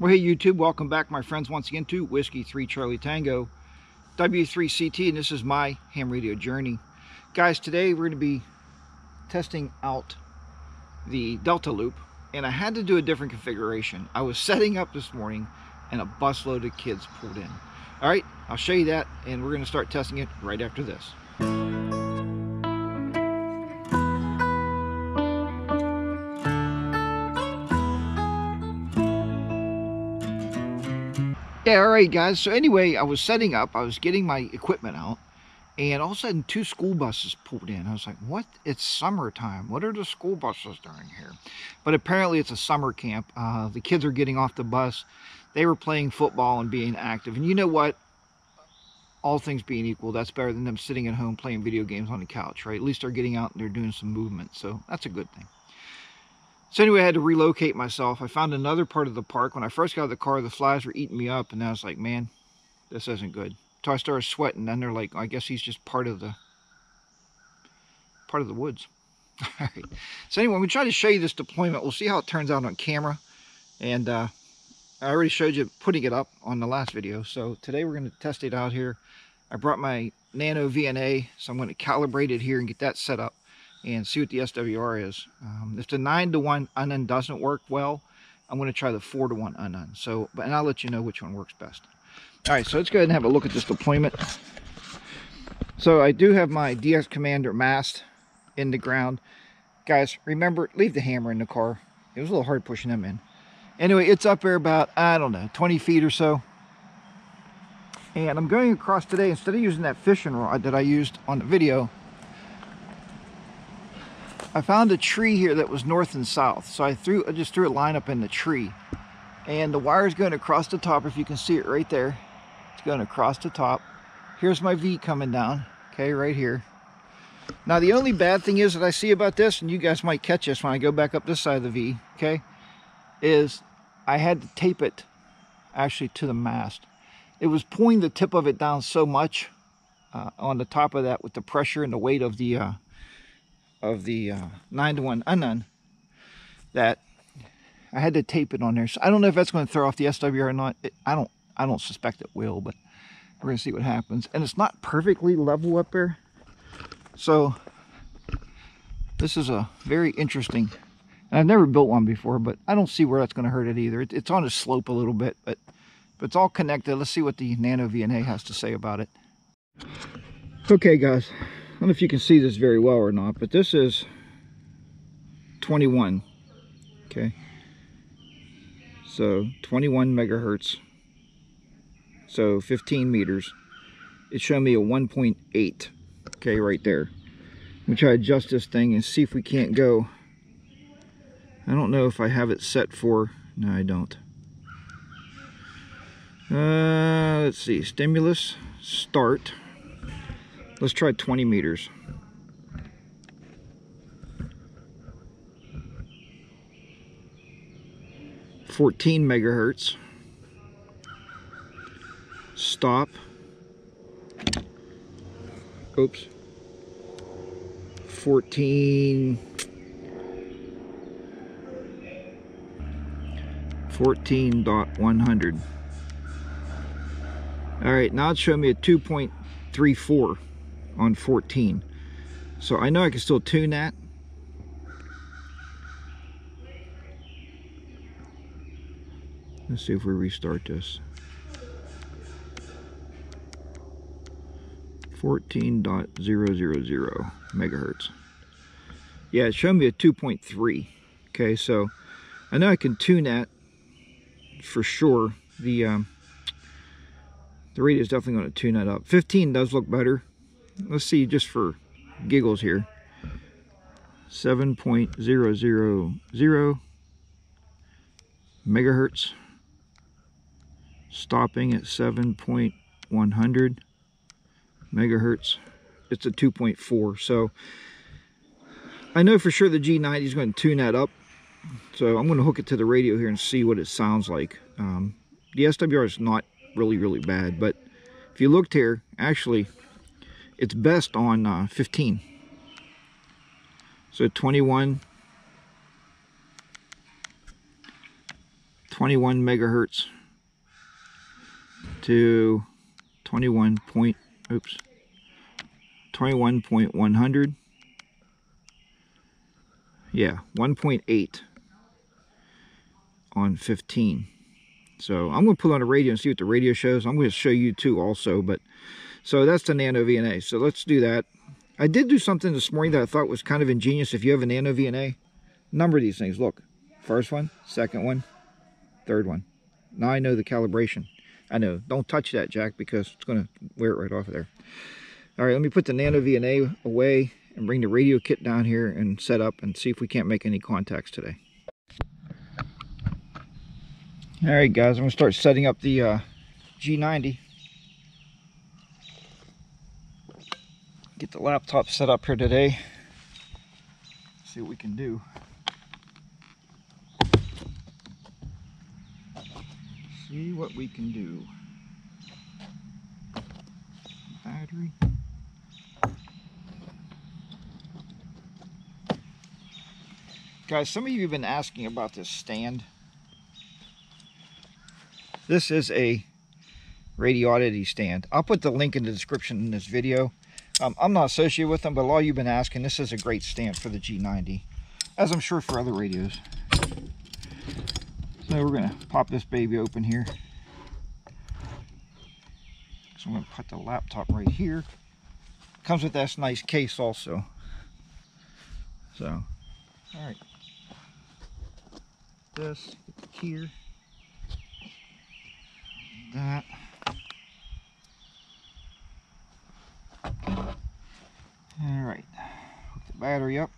Well, hey YouTube, welcome back my friends once again to Whiskey 3 Charlie Tango, W3CT, and this is my ham radio journey. Guys, today we're going to be testing out the Delta Loop, and I had to do a different configuration. I was setting up this morning, and a busload of kids pulled in. Alright, I'll show you that, and we're going to start testing it right after this. Yeah, alright guys, so anyway, I was setting up, I was getting my equipment out, and all of a sudden two school buses pulled in. I was like, what? It's summertime. What are the school buses doing here? But apparently it's a summer camp. The kids are getting off the bus. They were playing football and being active. And you know what? All things being equal, that's better than them sitting at home playing video games on the couch, right? At least they're getting out and they're doing some movement, so that's a good thing. So anyway, I had to relocate myself. I found another part of the park. When I first got out of the car, the flies were eating me up, and I was like, man, this isn't good. So I started sweating, and then they're like, I guess he's just part of the woods. All right. So anyway, we try to show you this deployment. We'll see how it turns out on camera. And I already showed you putting it up on the last video. So today we're going to test it out here. I brought my nano VNA, so I'm going to calibrate it here and get that set up and see what the SWR is. If the 9-to-1 un-un doesn't work well, I'm going to try the 4-to-1 un-un. So, and I'll let you know which one works best. All right, so let's go ahead and have a look at this deployment. So I do have my DX commander mast in the ground. Guys, remember, leave the hammer in the car. It was a little hard pushing them in. Anyway, it's up there about, I don't know, 20 feet or so. And I'm going across today, instead of using that fishing rod that I used on the video, I found a tree here that was north and south, so I just threw a line up in the tree, and the wire is going across the top. If you can see it right there, it's going across the top. Here's my V coming down, okay, right here. Now the only bad thing is that I see about this, and you guys might catch this when I go back up this side of the V, okay, is I had to tape it actually to the mast. It was pulling the tip of it down so much on the top of that with the pressure and the weight of the 9-to-1 un-un that I had to tape it on there. So I don't know if that's going to throw off the SWR or not. I don't suspect it will, but we're going to see what happens. And it's not perfectly level up there. So this is a very interesting, and I've never built one before, but I don't see where that's going to hurt it either. It's on a slope a little bit, but it's all connected. Let's see what the nano VNA has to say about it. Okay guys, I don't know if you can see this very well or not, but this is 21, okay, so 21 megahertz, so 15 meters. It showed me a 1.8, okay, right there. Let me try to adjust this thing and see if we can't go. I don't know if I have it set for, no I don't. Let's see, stimulus, start. Let's try 20 meters. – 14 megahertz. Stop. Oops. 14.100. All right, now it's showing me a 2.34. on 14. So I know I can still tune that. Let's see if we restart this. 14.000 megahertz. Yeah, it showed me a 2.3. Okay, so I know I can tune that for sure. The radio is definitely going to tune that up. 15 does look better. Let's see, just for giggles here, 7.000 megahertz, stopping at 7.100 megahertz. It's a 2.4, so I know for sure the G90 is going to tune that up. So I'm going to hook it to the radio here and see what it sounds like. The SWR is not really bad, but if you looked here, actually it's best on 15. So 21, 21 megahertz to 21.100. Yeah, 1.8 on 15. So I'm going to put on a radio and see what the radio shows. I'm going to show you two also, but so that's the nano VNA. So let's do that. I did do something this morning that I thought was kind of ingenious. If you have a nano VNA, number these things. Look, first one, second one, third one. Now I know the calibration. I know, don't touch that jack because it's going to wear it right off of there. All right, let me put the nano VNA away and bring the radio kit down here and set up and see if we can't make any contacts today. All right, guys, I'm going to start setting up the G90. Get the laptop set up here today. See what we can do. See what we can do. Battery. Guys, some of you have been asking about this stand. This is a Radioddity stand. I'll put the link in the description in this video. I'm not associated with them, but a lot of you have been asking. This is a great stand for the G90, as I'm sure for other radios. So we're going to pop this baby open here. So I'm going to put the laptop right here. Comes with this nice case also. So, all right. This, get the key here. That. All right, hook the battery up.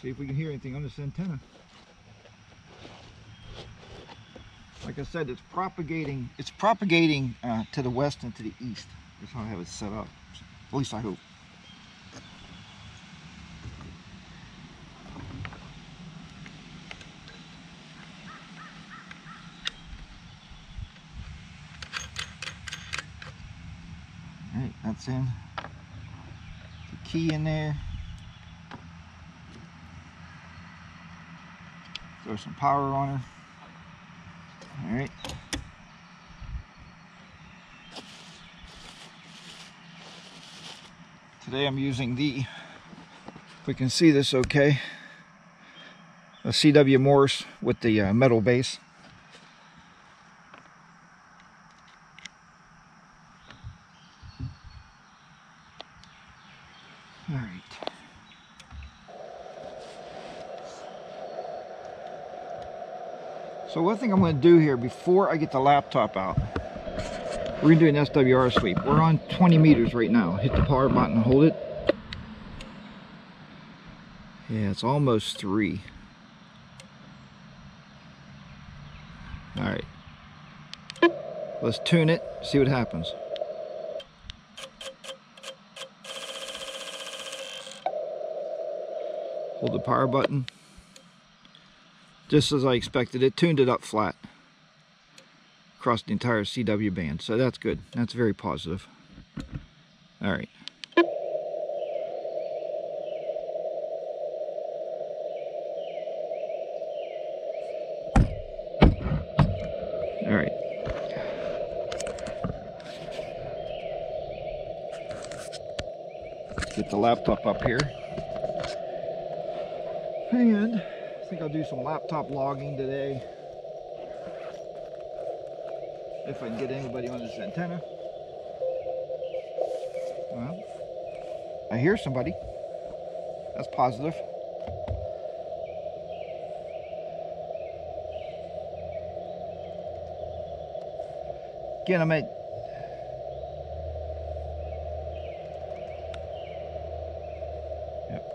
See if we can hear anything on this antenna. Like I said, it's propagating to the west and to the east. That's how I have it set up, at least I hope. Alright, that's in. The key in there. Throw some power on her. Alright. Today I'm using the, if we can see this okay, a CW Morse with the metal base. So one thing I'm going to do here before I get the laptop out, we're going to do an SWR sweep. We're on 20 meters right now. Hit the power button and hold it. Yeah, it's almost 3. All right. Let's tune it, see what happens. Hold the power button. Just as I expected, it tuned it up flat across the entire CW band. So that's good. That's very positive. All right. All right. Let's get the laptop up here. And I think I'll do some laptop logging today if I can get anybody on this antenna. Well, I hear somebody. That's positive. Again, I'm at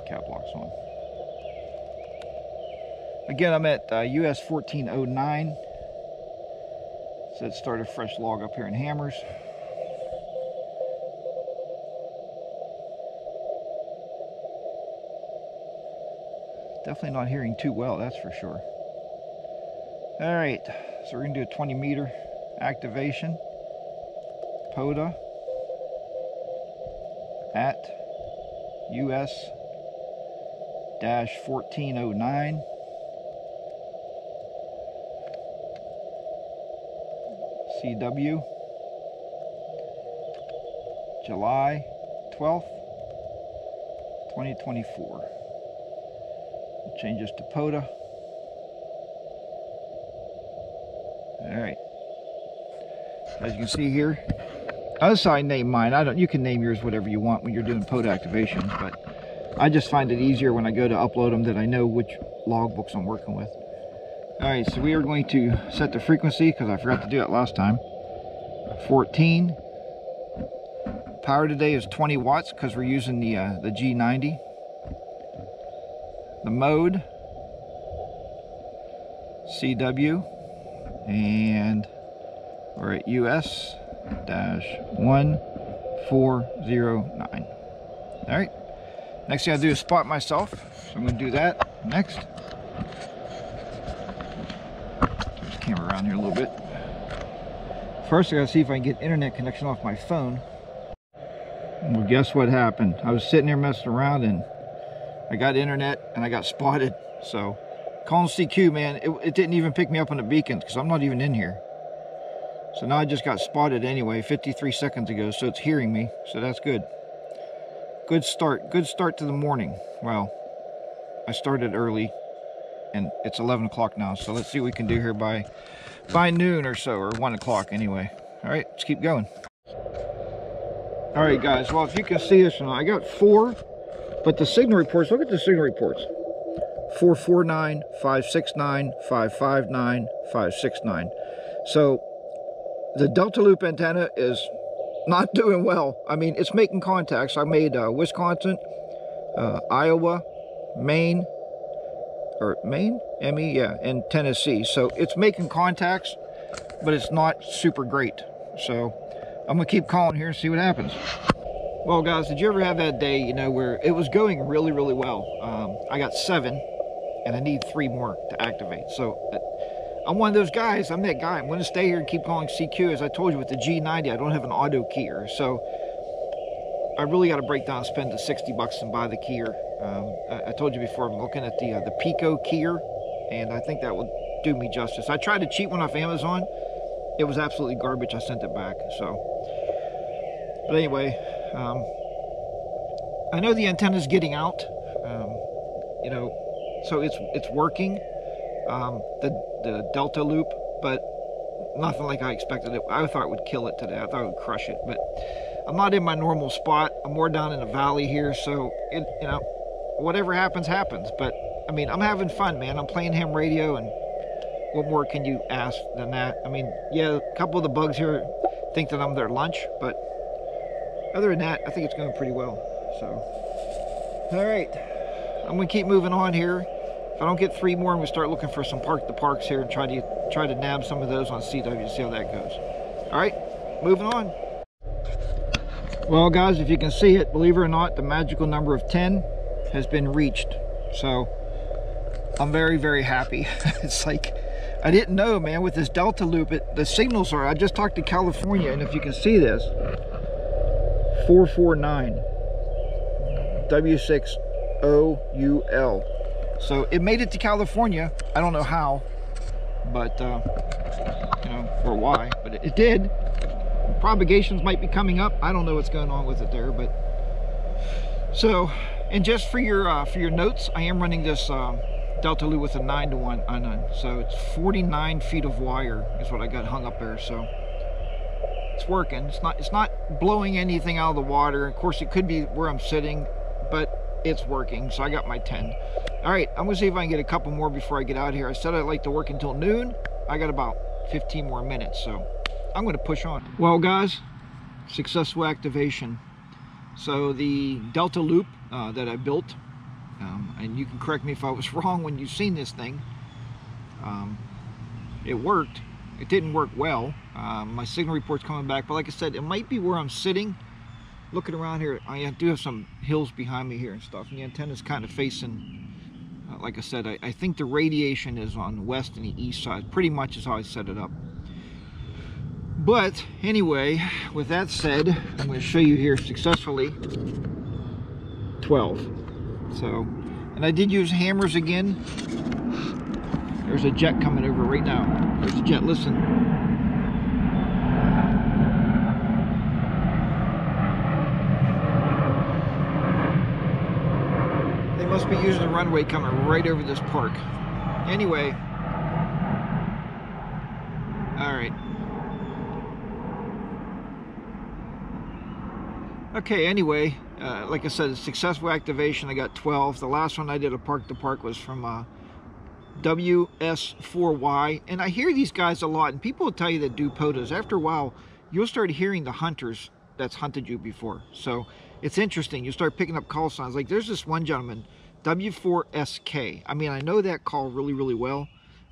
cap lock's on. Again, I'm at US-1409, so let's start a fresh log up here in Hammers. Definitely not hearing too well, that's for sure. All right, so we're going to do a 20 meter activation, POTA at US 1409. CW, July 12th, 2024. We'll change this to POTA. Alright. As you can see here, as I name mine, I don't, you can name yours whatever you want when you're doing POTA activations, but I just find it easier when I go to upload them that I know which logbooks I'm working with. Alright, so we are going to set the frequency, because I forgot to do it last time. 14. Power today is 20 watts, because we're using the G90. The mode, CW, and we're at US-1409. Alright, next thing I do is spot myself, so I'm going to do that next. Camera around here a little bit. First, I gotta see if I can get internet connection off my phone. Well, guess what happened? I was sitting there messing around and I got internet and I got spotted. So, calling CQ, man, it didn't even pick me up on the beacons because I'm not even in here. So now I just got spotted anyway, 53 seconds ago, so it's hearing me, so that's good. Good start to the morning. Well, I started early. And it's 11 o'clock now, so let's see what we can do here by noon or so, or 1 o'clock anyway. All right, let's keep going. All right, guys, well, if you can see this, I got four, but the signal reports, look at the signal reports. 449, 569, 559, 569. So the Delta Loop antenna is not doing well. I mean, it's making contacts. I made Wisconsin, Iowa, Maine, or Maine, ME, yeah, and Tennessee. So it's making contacts, but it's not super great. So I'm gonna keep calling here and see what happens. Well, guys, did you ever have that day, you know, where it was going really, really well? I got 7, and I need 3 more to activate. So I'm one of those guys. I'm that guy. I'm gonna stay here and keep calling CQ. As I told you with the G90, I don't have an auto keyer, so I really got to break down and spend the $60 and buy the keyer. I told you before, I'm looking at the Pico keyer, and I think that will do me justice. I tried to cheat one off Amazon. It was absolutely garbage. I sent it back. So, but anyway, I know the antenna's getting out, you know, so it's working, the Delta Loop, but nothing like I expected it. I thought it would kill it today. I thought it would crush it, but I'm not in my normal spot. I'm more down in the valley here, so it, you know, whatever happens, happens. But I mean, I'm having fun, man. I'm playing ham radio, and what more can you ask than that? I mean, yeah, a couple of the bugs here think that I'm their lunch, but other than that, I think it's going pretty well. So, all right, I'm gonna keep moving on here. If I don't get 3 more, I'm gonna start looking for some parks here and try to nab some of those on CW and see how that goes. All right, moving on. Well, guys, if you can see it, believe it or not, the magical number of 10 has been reached. So I'm very, very happy. It's like, I didn't know, man, with this Delta Loop, the signals are, I just talked to California, and if you can see this, 449, W6OUL. So it made it to California. I don't know how, but, you know, or why, but it did. Propagations might be coming up. I don't know what's going on with it there, but so. And just for your notes, I am running this Delta Loop with a 9-to-1 un-un, so it's 49 feet of wire is what I got hung up there. So it's working. It's not blowing anything out of the water. Of course, it could be where I'm sitting, but it's working. So I got my 10. All right, I'm gonna see if I can get a couple more before I get out of here. I said I'd like to work until noon. I got about 15 more minutes, so I'm going to push on. Well, guys, successful activation. So the Delta Loop that I built, and you can correct me if I was wrong when you've seen this thing, it worked. It didn't work well. My signal report's coming back, but like I said, it might be where I'm sitting. Looking around here, I do have some hills behind me here and stuff, and the antenna's kind of facing, like I said, I think the radiation is on the west and the east side, pretty much is how I set it up. But anyway, with that said, I'm going to show you here successfully 12. So And I did use Hammers again. There's a jet coming over right now. There's a jet, listen. They must be using the runway coming right over this park. Anyway. Alright. Okay, anyway. Like I said, successful activation, I got 12. The last one I did a park to park was from WS4Y. And I hear these guys a lot, and people will tell you that do POTAs. After a while, you'll start hearing the hunters that's hunted you before. So it's interesting. You start picking up call signs. Like there's this one gentleman, W4SK. I mean, I know that call really, really well.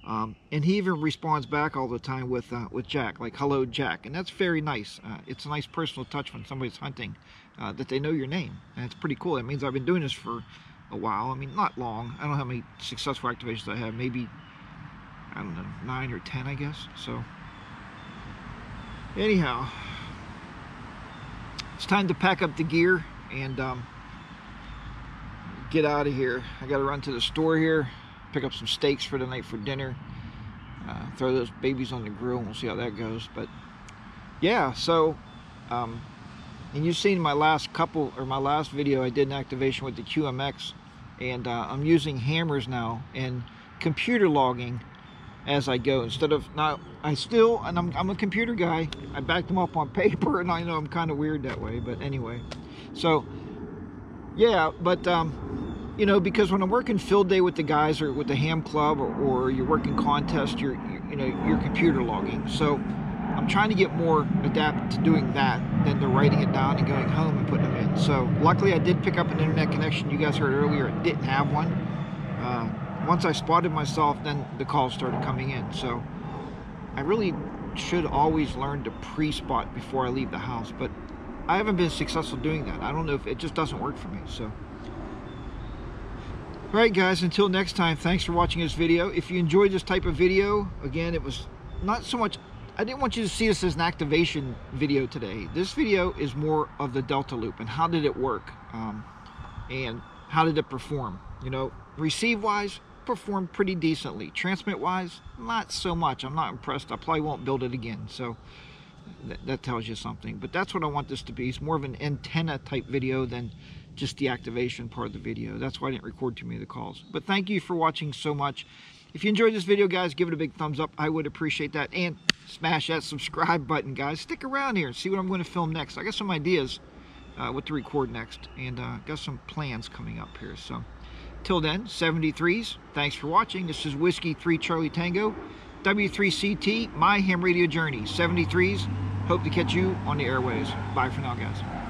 And he even responds back all the time with Jack, like, hello, Jack. And that's very nice. It's a nice personal touch when somebody's hunting, that they know your name. And it's pretty cool. That means I've been doing this for a while. I mean, not long. I don't know how many successful activations I have. Maybe, I don't know, 9 or 10, I guess. So, anyhow, it's time to pack up the gear and get out of here. I got to run to the store here. Pick up some steaks for tonight for dinner, throw those babies on the grill, and we'll see how that goes. But yeah, so and you've seen my last couple, or my last video, I did an activation with the QMX, and I'm using Hammers now and computer logging as I go instead of now. I'm a computer guy. I backed them up on paper, and I know I'm kind of weird that way, but anyway. So yeah, but you know, because when I'm working field day with the guys or with the ham club, or you're working contest, you're computer logging. So I'm trying to get more adapted to doing that than to writing it down and going home and putting them in. So luckily I did pick up an internet connection. You guys heard earlier, I didn't have one. Once I spotted myself, then the calls started coming in. So I really should always learn to pre-spot before I leave the house, but I haven't been successful doing that. I don't know, if it just doesn't work for me. So alright guys, until next time, thanks for watching this video. If you enjoyed this type of video, again, it was not so much, I didn't want you to see this as an activation video today. This video is more of the Delta Loop and how did it work, and how did it perform. You know, receive wise, performed pretty decently. Transmit wise, not so much. I'm not impressed. I probably won't build it again. So that tells you something. But that's what I want this to be. It's more of an antenna type video than just the activation part of the video. That's why I didn't record too many of the calls. But thank you for watching so much. If you enjoyed this video, guys, give it a big thumbs up. I would appreciate that. And smash that subscribe button, guys. Stick around here and see what I'm going to film next. I got some ideas what to record next. And got some plans coming up here. So till then, 73s, thanks for watching. This is Whiskey 3 Charlie Tango, W3CT, my ham radio journey. 73s, hope to catch you on the airways. Bye for now, guys.